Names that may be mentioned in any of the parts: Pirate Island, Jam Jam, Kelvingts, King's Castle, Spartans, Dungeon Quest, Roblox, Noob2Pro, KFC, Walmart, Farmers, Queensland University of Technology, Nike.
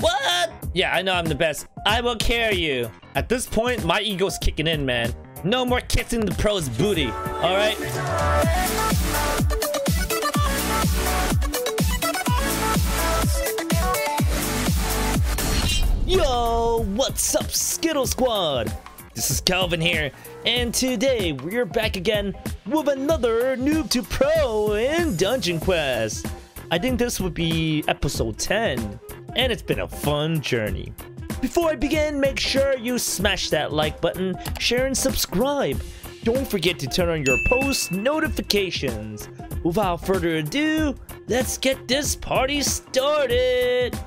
What? Yeah, I know I'm the best. I will carry you. At this point, my ego's kicking in, man. No more kissing the pro's booty, all right? Yo, what's up, Skittle Squad? This is Kelvin here, and today we're back again with another Noob2Pro in Dungeon Quest. I think this would be episode 10, and it's been a fun journey. Before I begin, make sure you smash that like button, share and subscribe. Don't forget to turn on your post notifications. Without further ado, let's get this party started.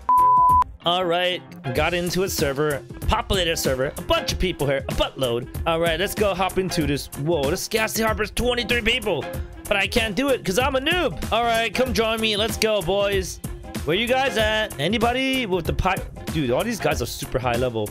Alright, got into a server, a populated server, a bunch of people here, a buttload. Alright, let's go hop into this. Whoa, this Castle harbors 23 people, but I can't do it because I'm a noob. Alright, come join me. Let's go, boys. Where you guys at? Anybody with the pipe? Dude, all these guys are super high level.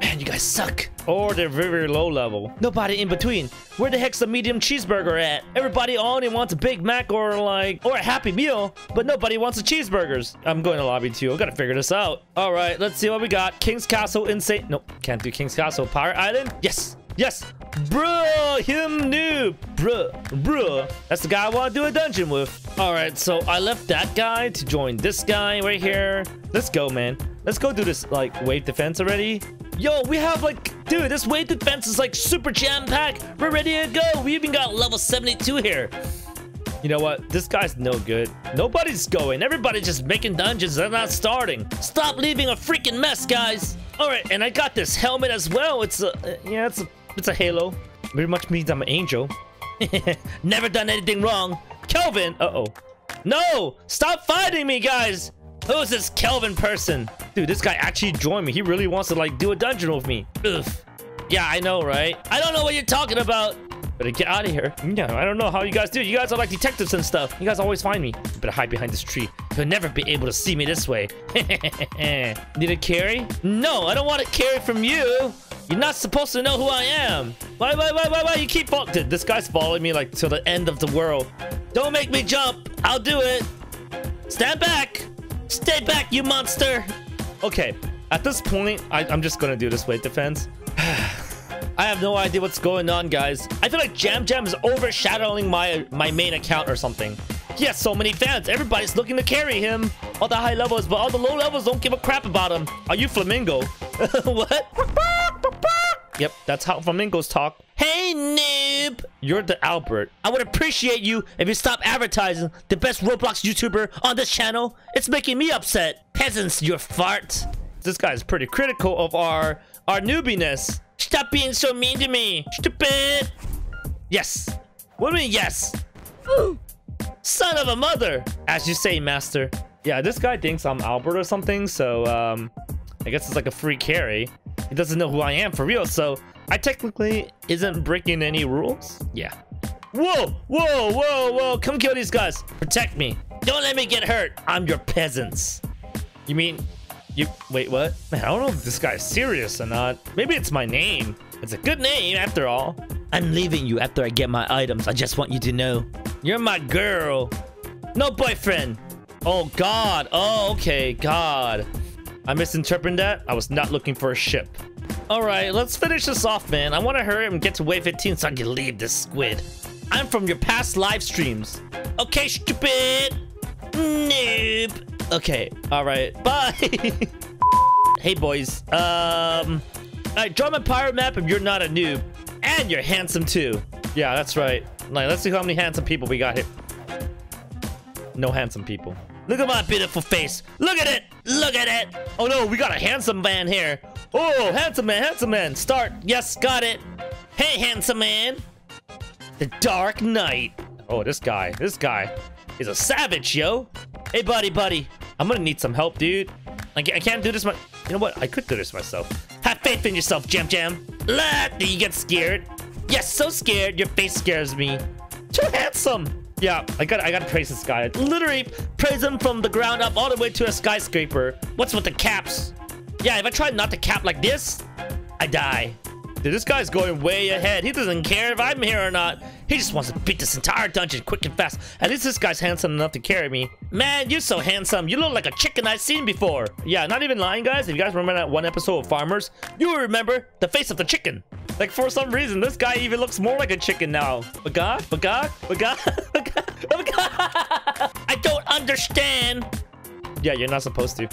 Man, you guys suck. Or they're very, very low level. Nobody in between. Where the heck's the medium cheeseburger at? Everybody only wants a Big Mac or a Happy Meal, but nobody wants the cheeseburgers. I'm going to lobby too. I've got to figure this out. All right, let's see what we got. King's Castle, insane. Nope, can't do King's Castle. Pirate Island? Yes, yes. Bruh, him noob. Bruh, bruh. That's the guy I want to do a dungeon with. All right, so I left that guy to join this guy right here. Let's go, man. Let's go do this, like, wave defense already. Yo, we have, like, dude, this wave defense is, like, super jam-packed. We're ready to go. We even got level 72 here. You know what? This guy's no good. Nobody's going. Everybody's just making dungeons. They're not starting. Stop leaving a freaking mess, guys. All right, and I got this helmet as well. It's a, yeah, it's a halo. Pretty much means I'm an angel. Never done anything wrong. Kelvin. Uh-oh. No! Stop fighting me, guys! Who is this Kelvin person? Dude, this guy actually joined me. He really wants to, like, do a dungeon with me. Ugh. Yeah, I know, right? I don't know what you're talking about. Better get out of here. Yeah, I don't know how you guys do. You guys are like detectives and stuff. You guys always find me. Better hide behind this tree. You'll never be able to see me this way. Need a carry? No, I don't want a carry from you. You're not supposed to know who I am. Why? You keep following. Dude, this guy's following me, like, to the end of the world. Don't make me jump. I'll do it. Stand back. Stay back, you monster! Okay, at this point, I'm just gonna do this wave defense. I have no idea what's going on, guys. I feel like Jam Jam is overshadowing my main account or something. He has so many fans. Everybody's looking to carry him. All the high levels, but all the low levels don't give a crap about him. Are you Flamingo? What? Yep, that's how flamingos talk. Hey, noob! You're the Albert. I would appreciate you if you stop advertising the best Roblox YouTuber on this channel. It's making me upset. Peasants, you fart. This guy is pretty critical of our noobiness. Stop being so mean to me. Stupid. Yes. What do you mean, yes? Ooh. Son of a mother. As you say, master. Yeah, this guy thinks I'm Albert or something, so I guess it's like a free carry. He doesn't know who I am for real, so I technically isn't breaking any rules. Yeah. Whoa. Come kill these guys. Protect me. Don't let me get hurt. I'm your peasants. You mean you... Wait, what? Man, I don't know if this guy is serious or not. Maybe it's my name. It's a good name after all. I'm leaving you after I get my items. I just want you to know. You're my girl. No boyfriend. Oh, God. Oh, okay. God. I misinterpreted that. I was not looking for a ship. All right, let's finish this off, man. I want to hurry and get to wave 15 so I can leave this squid. I'm from your past live streams. Okay, stupid. Noob. Okay, all right. Bye. Hey, boys. I draw my pirate map if you're not a noob. And you're handsome, too. Yeah, that's right. Like, let's see how many handsome people we got here. No handsome people. Look at my beautiful face. Look at it. Look at it. Oh, no. We got a handsome man here. Oh, handsome man. Handsome man. Start. Yes, got it. Hey, handsome man. The Dark Knight. Oh, this guy. This guy is a savage, yo. Hey, buddy. I'm going to need some help, dude. I can't do this. You know what? I could do this myself. Have faith in yourself, Jam Jam. Do you get scared? Yes, so scared. Your face scares me. Too handsome. Yeah, I gotta praise this guy. Literally praise him from the ground up all the way to a skyscraper. What's with the caps? Yeah, if I try not to cap like this, I die. Dude, this guy's going way ahead. He doesn't care if I'm here or not. He just wants to beat this entire dungeon quick and fast. At least this guy's handsome enough to carry me. Man, you're so handsome. You look like a chicken I've seen before. Yeah, not even lying, guys. If you guys remember that one episode of Farmers, you will remember the face of the chicken. Like, for some reason, this guy even looks more like a chicken now. But God. I don't understand. Yeah, you're not supposed to.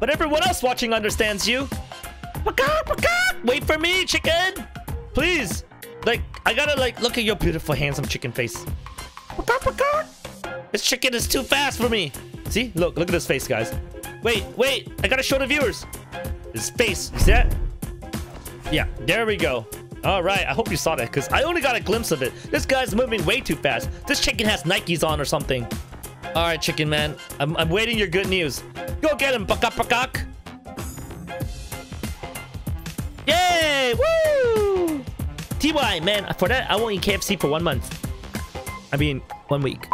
But everyone else watching understands you. Wait for me, chicken! Please! Like, I gotta, like, look at your beautiful, handsome chicken face. This chicken is too fast for me! See? Look at his face, guys. Wait! I gotta show the viewers! His face, you see that? Yeah, there we go. Alright, I hope you saw that, because I only got a glimpse of it. This guy's moving way too fast. This chicken has Nikes on or something. Alright, chicken man. I'm waiting your good news. Go get him, Pakak! Yay! Woo! TY, man, for that, I won't eat KFC for 1 month. I mean, 1 week.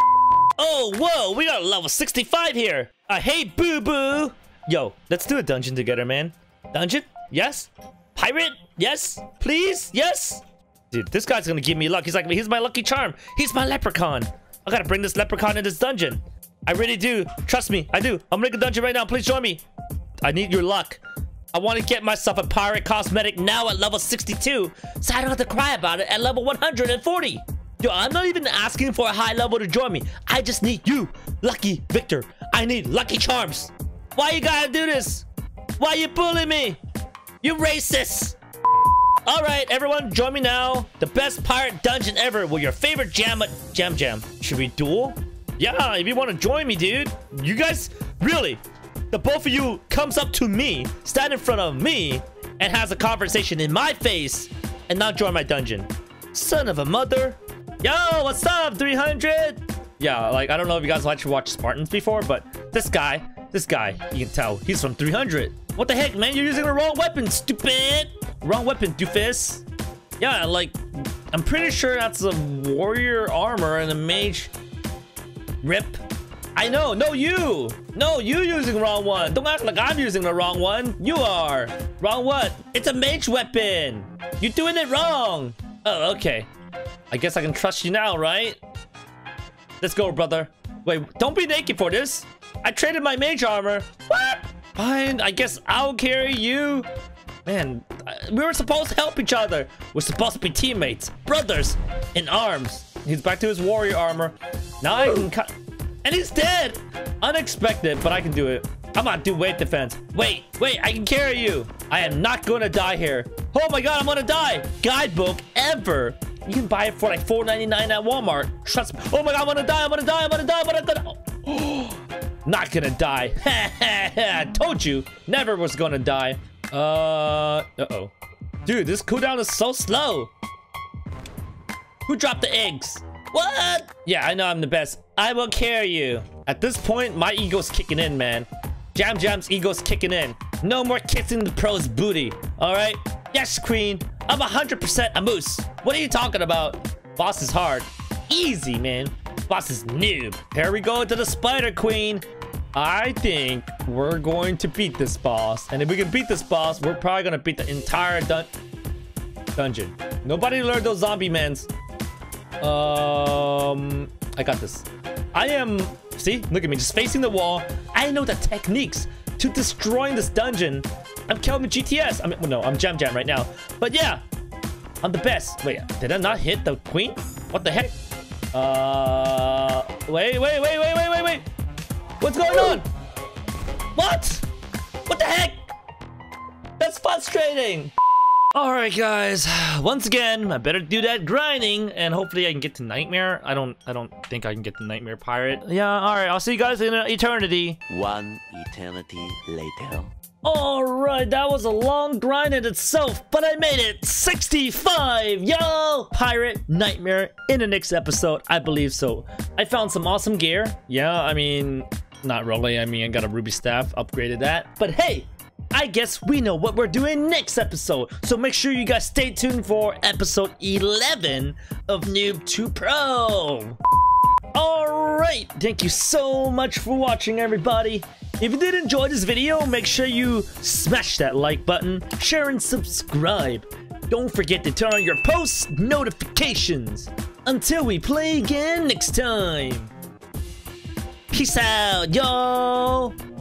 Oh, whoa! We got a level 65 here! I hate boo-boo! Yo, let's do a dungeon together, man. Dungeon? Yes? Pirate? Yes? Please? Yes? Dude, this guy's gonna give me luck. He's like, he's my lucky charm. He's my leprechaun. I gotta bring this leprechaun in this dungeon. I really do. Trust me, I do. I'm making a dungeon right now. Please join me. I need your luck. I want to get myself a pirate cosmetic now at level 62, so I don't have to cry about it at level 140. Yo, I'm not even asking for a high level to join me. I just need you, Lucky Victor. I need lucky charms. Why you gotta do this? Why you bullying me? You racist. All right, everyone, join me now. The best pirate dungeon ever with your favorite Jam Jam. Should we duel? Yeah, if you want to join me, dude. You guys, really? The both of you comes up to me, stand in front of me, and has a conversation in my face, and now join my dungeon. Son of a mother. Yo, what's up, 300? Yeah, like, I don't know if you guys actually watched Spartans before, but this guy, you can tell, he's from 300. What the heck, man? You're using the wrong weapon, stupid. Wrong weapon, doofus. Yeah, like, I'm pretty sure that's a warrior armor and a mage. Rip. I know, no you! No, you using wrong one! Don't act like I'm using the wrong one! You are! Wrong what? It's a mage weapon! You're doing it wrong! Oh, okay. I guess I can trust you now, right? Let's go, brother. Wait, don't be naked for this! I traded my mage armor! What? Fine, I guess I'll carry you! Man, we were supposed to help each other! We're supposed to be teammates! Brothers! In arms! He's back to his warrior armor. Now I can cut... And he's dead! Unexpected, but I can do it. I'm gonna do weight defense. Wait, I can carry you. I am not gonna die here. Oh my god, I'm gonna die! Guidebook ever! You can buy it for like $4.99 at Walmart. Trust me. Oh my god, I'm gonna die. Oh, not gonna die. I told you, never was gonna die. Uh-oh. Dude, this cooldown is so slow. Who dropped the eggs? What? Yeah, I know I'm the best. I will carry you. At this point, my ego's kicking in, man. Jam Jam's ego's kicking in. No more kissing the pro's booty. All right? Yes, queen. I'm 100% a moose. What are you talking about? Boss is hard. Easy, man. Boss is noob. Here we go to the spider queen. I think we're going to beat this boss. And if we can beat this boss, we're probably going to beat the entire dungeon. Nobody learned those zombie mans. I got this. I am, see, look at me, just facing the wall. I know the techniques to destroying this dungeon. I'm Kelvin GTS. I'm Jam Jam right now. But yeah, I'm the best. Wait, did I not hit the queen? What the heck? Wait. What's going on? What the heck? That's frustrating. Alright guys, once again, I better do that grinding and hopefully I can get to Nightmare. I don't think I can get to Nightmare Pirate. Yeah, alright, I'll see you guys in eternity. One eternity later. Alright, that was a long grind in itself, but I made it 65, y'all! Pirate Nightmare in the next episode, I believe so. I found some awesome gear. Yeah, I mean, not really, I mean, I got a ruby staff, upgraded that, but hey! I guess we know what we're doing next episode, so make sure you guys stay tuned for episode 11 of Noob2Pro. Alright, thank you so much for watching, everybody. If you did enjoy this video, make sure you smash that like button, share, and subscribe. Don't forget to turn on your post notifications. Until we play again next time. Peace out, y'all.